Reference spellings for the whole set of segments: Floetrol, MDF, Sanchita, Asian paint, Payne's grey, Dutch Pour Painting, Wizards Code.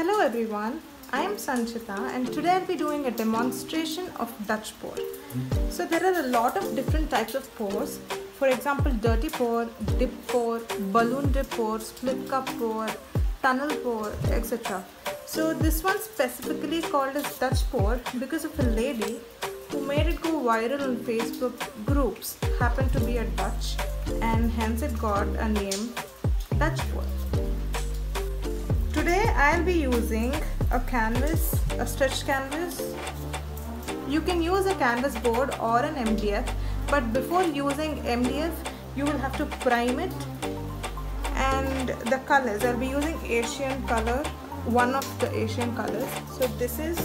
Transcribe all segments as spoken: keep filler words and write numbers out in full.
Hello everyone, I am Sanchita and today I'll be doing a demonstration of Dutch pour. So there are a lot of different types of pours. For example, dirty pour, dip pour, balloon dip pour, split cup pour, tunnel pour, et cetera. So this one specifically called as Dutch pour because of a lady who made it go viral on Facebook groups, happened to be a Dutch, and hence it got a name Dutch pour. Today I'll be using a canvas, a stretched canvas. You can use a canvas board or an M D F, but before using M D F you will have to prime it. And the colors, I'll be using Asian color, one of the Asian colors. So this is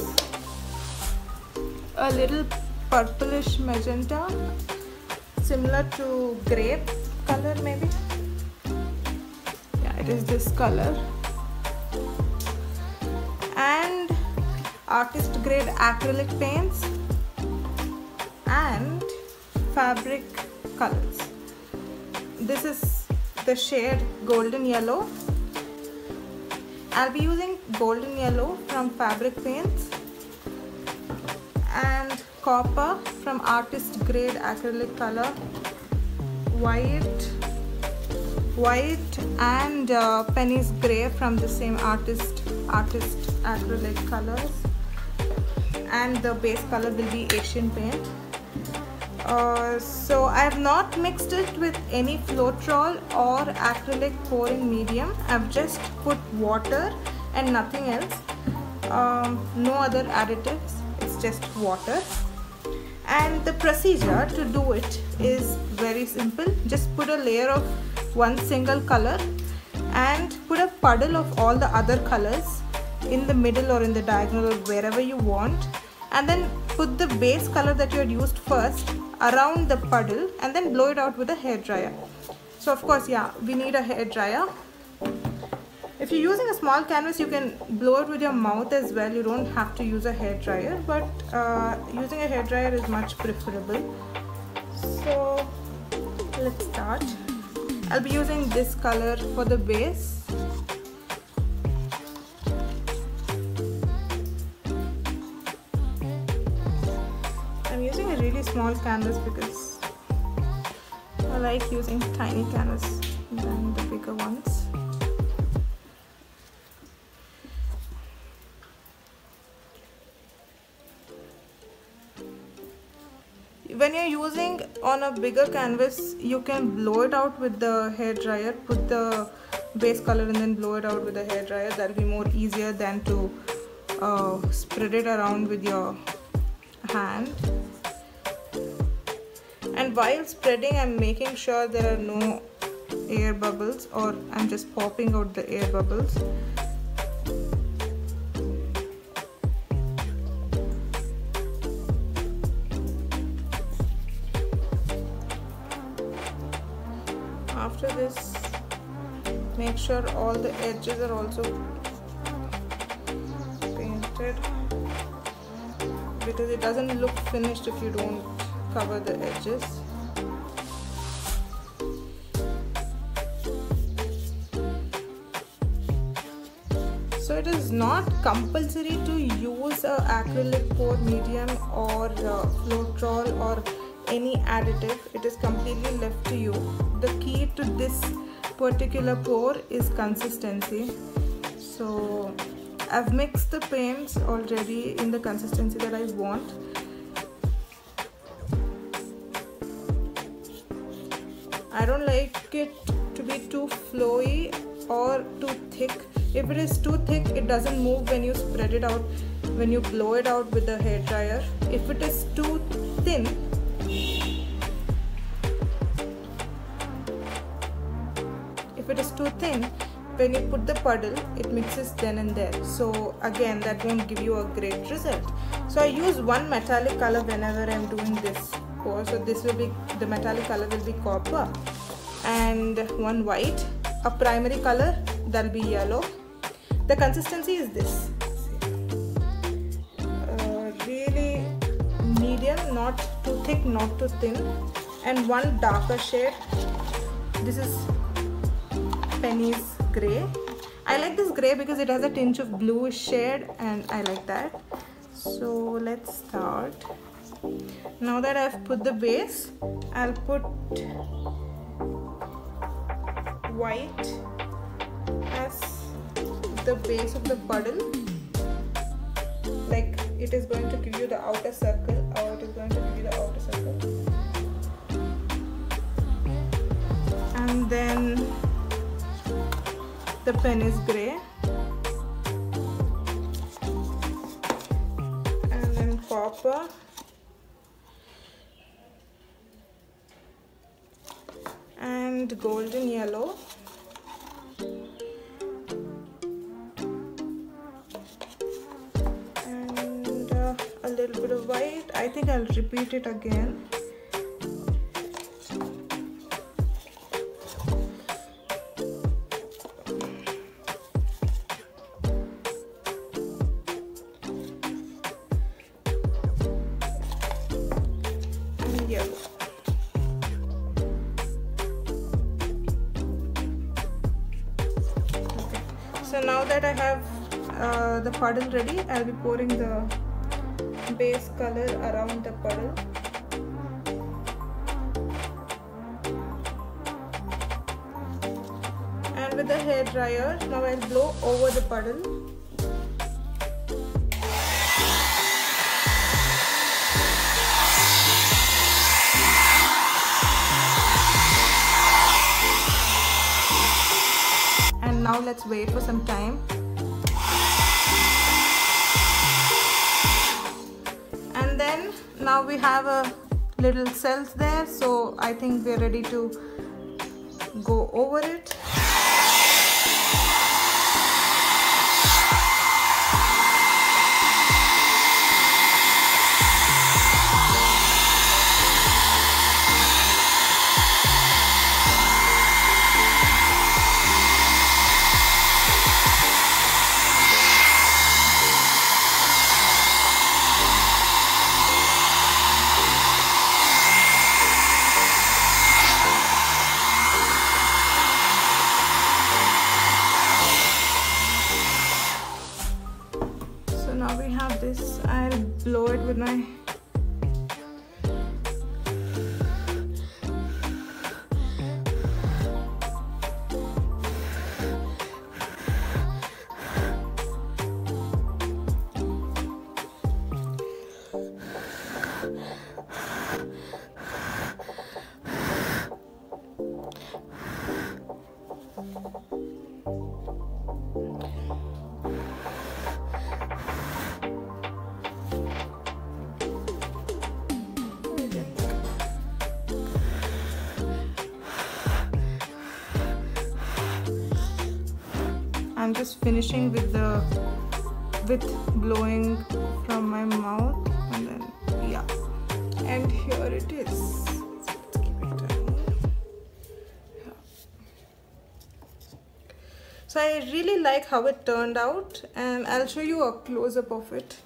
a little purplish magenta, similar to grape color maybe. Yeah, it is this color. And artist grade acrylic paints and fabric colors. This is the shade golden yellow. I'll be using golden yellow from fabric paints and copper from artist grade acrylic color, white white and uh, Payne's grey from the same artist artist acrylic colors, and the base color will be Asian paint. Uh, so I have not mixed it with any Floetrol or acrylic pouring medium. I've just put water and nothing else, um, no other additives, it's just water. And the procedure to do it is very simple. Just put a layer of one single color and put a puddle of all the other colors in the middle or in the diagonal or wherever you want, and then put the base color that you had used first around the puddle and then blow it out with a hairdryer. So of course, yeah, we need a hairdryer. If you're using a small canvas, you can blow it with your mouth as well. You don't have to use a hairdryer, but uh, using a hairdryer is much preferable. So let's start. I'll be using this color for the base. I'm using a really small canvas because I like using tiny canvas than the bigger ones. When you're using on a bigger canvas, you can blow it out with the hairdryer, put the base color and then blow it out with the hairdryer. That'll be more easier than to uh, spread it around with your hand. And while spreading, I'm making sure there are no air bubbles, or I'm just popping out the air bubbles. After this, make sure all the edges are also painted, because it doesn't look finished if you don't cover the edges. So it is not compulsory to use a acrylic pour medium or Floetrol or any additive. It is completely left to you. The key to this particular pour is consistency. So I've mixed the paints already in the consistency that I want. I don't like it to be too flowy or too thick. If it is too thick, it doesn't move when you spread it out, when you blow it out with the hairdryer. If it is too thin, If it is too thin, when you put the puddle, it mixes then and there. So again, that won't give you a great result. So I use one metallic color whenever I'm doing this pour. So this will be, the metallic color will be copper, and one white, a primary color, that'll be yellow. The consistency is this, uh, really medium, not too thick, not too thin, and one darker shade. This is Payne's grey, I like this grey because it has a tinge of blue shade and I like that. So let's start. Now that I've put the base, I'll put white as the base of the puddle. Like it is going to give you the outer circle, or it is going to give you the outer circle. And then the pen is grey. And then copper. And golden yellow. And uh, a little bit of white. I think I'll repeat it again. So now that I have uh, the puddle ready, I'll be pouring the base color around the puddle. And with the hairdryer, now I'll blow over the puddle. Now let's wait for some time. And then now we have a little cells there, so I think we're ready to go over it. This, I'll blow it with my I'm just finishing with the with blowing from my mouth, and then yeah, and here it is. Let's keep it down. Yeah. So I really like how it turned out, and I'll show you a close-up of it.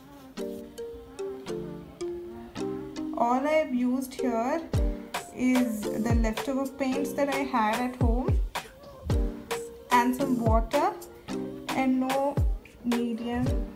All I've used here is the leftover paints that I had at home and some water. And no medium.